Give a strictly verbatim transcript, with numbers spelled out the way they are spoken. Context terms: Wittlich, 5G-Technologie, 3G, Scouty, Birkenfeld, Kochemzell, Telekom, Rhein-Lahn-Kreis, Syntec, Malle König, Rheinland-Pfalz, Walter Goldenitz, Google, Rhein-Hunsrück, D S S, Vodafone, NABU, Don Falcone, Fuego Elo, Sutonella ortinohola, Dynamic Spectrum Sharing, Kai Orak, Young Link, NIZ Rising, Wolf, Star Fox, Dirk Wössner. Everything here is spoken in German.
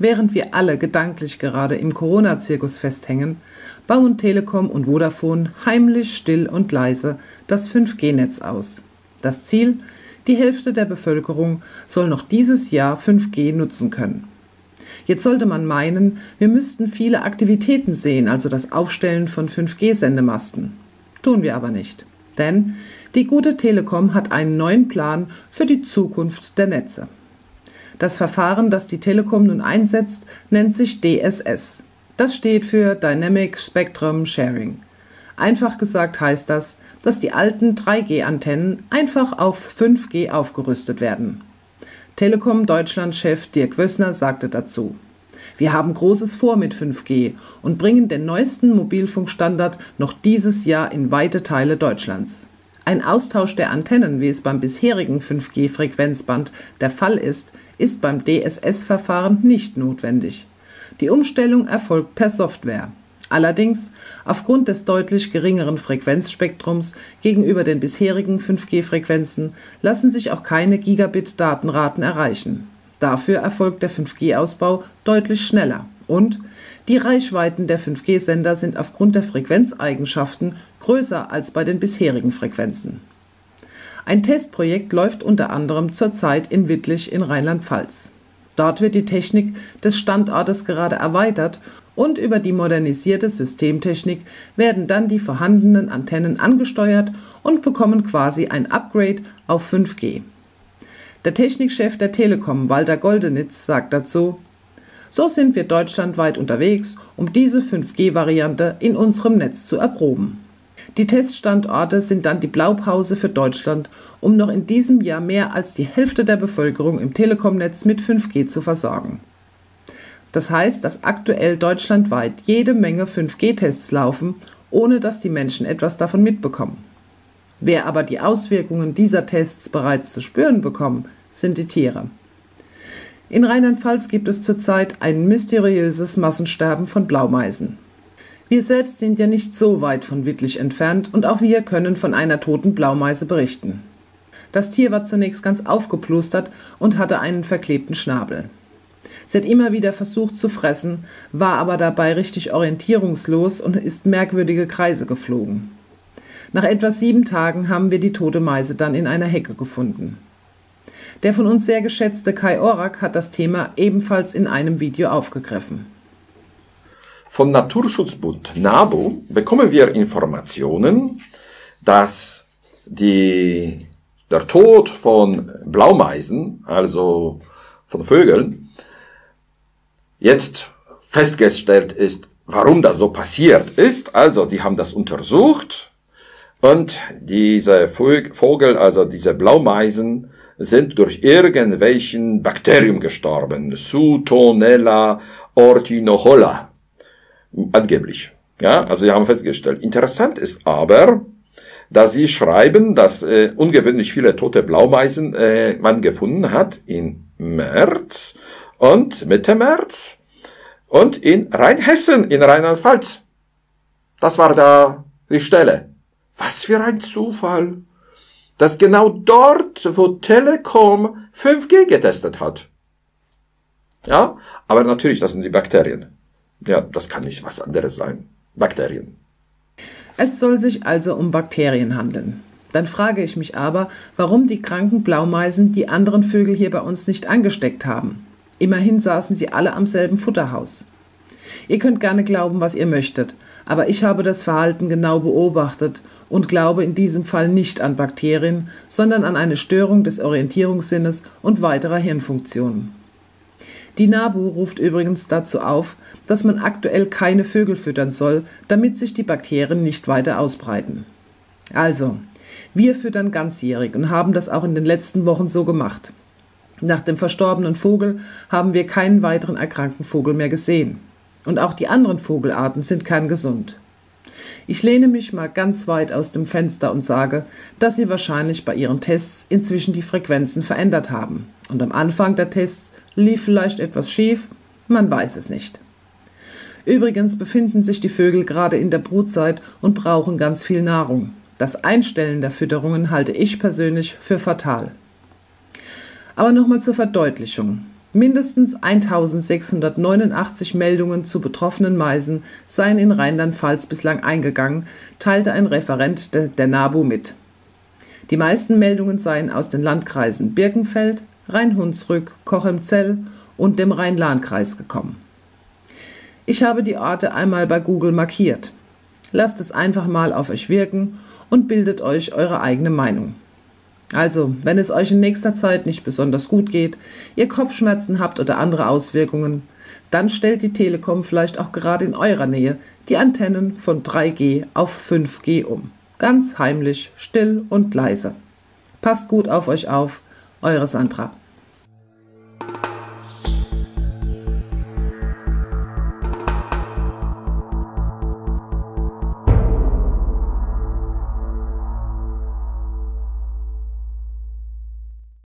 Während wir alle gedanklich gerade im Corona-Zirkus festhängen, bauen Telekom und Vodafone heimlich, still und leise das fünf G Netz aus. Das Ziel: die Hälfte der Bevölkerung soll noch dieses Jahr fünf G nutzen können. Jetzt sollte man meinen, wir müssten viele Aktivitäten sehen, also das Aufstellen von fünf G Sendemasten. Tun wir aber nicht, denn die gute Telekom hat einen neuen Plan für die Zukunft der Netze. Das Verfahren, das die Telekom nun einsetzt, nennt sich D S S. Das steht für Dynamic Spectrum Sharing. Einfach gesagt heißt das, dass die alten drei G Antennen einfach auf fünf G aufgerüstet werden. Telekom Deutschland-Chef Dirk Wössner sagte dazu: Wir haben Großes vor mit fünf G und bringen den neuesten Mobilfunkstandard noch dieses Jahr in weite Teile Deutschlands. Ein Austausch der Antennen, wie es beim bisherigen fünf G Frequenzband der Fall ist, ist beim D S S Verfahren nicht notwendig. Die Umstellung erfolgt per Software. Allerdings, aufgrund des deutlich geringeren Frequenzspektrums gegenüber den bisherigen fünf G Frequenzen lassen sich auch keine Gigabit-Datenraten erreichen. Dafür erfolgt der fünf G Ausbau deutlich schneller und die Reichweiten der fünf G Sender sind aufgrund der Frequenzeigenschaften größer als bei den bisherigen Frequenzen. Ein Testprojekt läuft unter anderem zurzeit in Wittlich in Rheinland-Pfalz. Dort wird die Technik des Standortes gerade erweitert und über die modernisierte Systemtechnik werden dann die vorhandenen Antennen angesteuert und bekommen quasi ein Upgrade auf fünf G. Der Technikchef der Telekom, Walter Goldenitz, sagt dazu: So sind wir deutschlandweit unterwegs, um diese fünf G Variante in unserem Netz zu erproben. Die Teststandorte sind dann die Blaupause für Deutschland, um noch in diesem Jahr mehr als die Hälfte der Bevölkerung im Telekom-Netz mit fünf G zu versorgen. Das heißt, dass aktuell deutschlandweit jede Menge fünf G Tests laufen, ohne dass die Menschen etwas davon mitbekommen. Wer aber die Auswirkungen dieser Tests bereits zu spüren bekommt, sind die Tiere. In Rheinland-Pfalz gibt es zurzeit ein mysteriöses Massensterben von Blaumeisen. Wir selbst sind ja nicht so weit von Wittlich entfernt und auch wir können von einer toten Blaumeise berichten. Das Tier war zunächst ganz aufgeplustert und hatte einen verklebten Schnabel. Sie hat immer wieder versucht zu fressen, war aber dabei richtig orientierungslos und ist merkwürdige Kreise geflogen. Nach etwa sieben Tagen haben wir die tote Meise dann in einer Hecke gefunden. Der von uns sehr geschätzte Kai Orak hat das Thema ebenfalls in einem Video aufgegriffen. Vom Naturschutzbund NABU bekommen wir Informationen, dass die, der Tod von Blaumeisen, also von Vögeln, jetzt festgestellt ist, warum das so passiert ist. Also die haben das untersucht und diese Vögel, also diese Blaumeisen, sind durch irgendwelchen Bakterien gestorben. Sutonella ortinohola, angeblich. Ja, also sie haben festgestellt. Interessant ist aber, dass sie schreiben, dass äh, ungewöhnlich viele tote Blaumeisen äh, man gefunden hat in März und Mitte März und in Rheinhessen, in Rheinland-Pfalz. Das war da die Stelle. Was für ein Zufall, dass genau dort, wo Telekom fünf G getestet hat. Ja, aber natürlich, das sind die Bakterien. Ja, das kann nicht was anderes sein. Bakterien. Es soll sich also um Bakterien handeln. Dann frage ich mich aber, warum die kranken Blaumeisen die anderen Vögel hier bei uns nicht angesteckt haben. Immerhin saßen sie alle am selben Futterhaus. Ihr könnt gerne glauben, was ihr möchtet, aber ich habe das Verhalten genau beobachtet und glaube in diesem Fall nicht an Bakterien, sondern an eine Störung des Orientierungssinnes und weiterer Hirnfunktionen. Die NABU ruft übrigens dazu auf, dass man aktuell keine Vögel füttern soll, damit sich die Bakterien nicht weiter ausbreiten. Also, wir füttern ganzjährig und haben das auch in den letzten Wochen so gemacht. Nach dem verstorbenen Vogel haben wir keinen weiteren erkrankten Vogel mehr gesehen. Und auch die anderen Vogelarten sind kerngesund. Ich lehne mich mal ganz weit aus dem Fenster und sage, dass sie wahrscheinlich bei ihren Tests inzwischen die Frequenzen verändert haben. Und am Anfang der Tests lief vielleicht etwas schief, man weiß es nicht. Übrigens befinden sich die Vögel gerade in der Brutzeit und brauchen ganz viel Nahrung. Das Einstellen der Fütterungen halte ich persönlich für fatal. Aber nochmal zur Verdeutlichung. Mindestens eintausendsechshundertneunundachtzig Meldungen zu betroffenen Meisen seien in Rheinland-Pfalz bislang eingegangen, teilte ein Referent der, der NABU mit. Die meisten Meldungen seien aus den Landkreisen Birkenfeld, Rhein-Hunsrück, Kochemzell und dem Rhein-Lahn-Kreis gekommen. Ich habe die Orte einmal bei Google markiert. Lasst es einfach mal auf euch wirken und bildet euch eure eigene Meinung. Also, wenn es euch in nächster Zeit nicht besonders gut geht, ihr Kopfschmerzen habt oder andere Auswirkungen, dann stellt die Telekom vielleicht auch gerade in eurer Nähe die Antennen von drei G auf fünf G um. Ganz heimlich, still und leise. Passt gut auf euch auf, eure Sandra.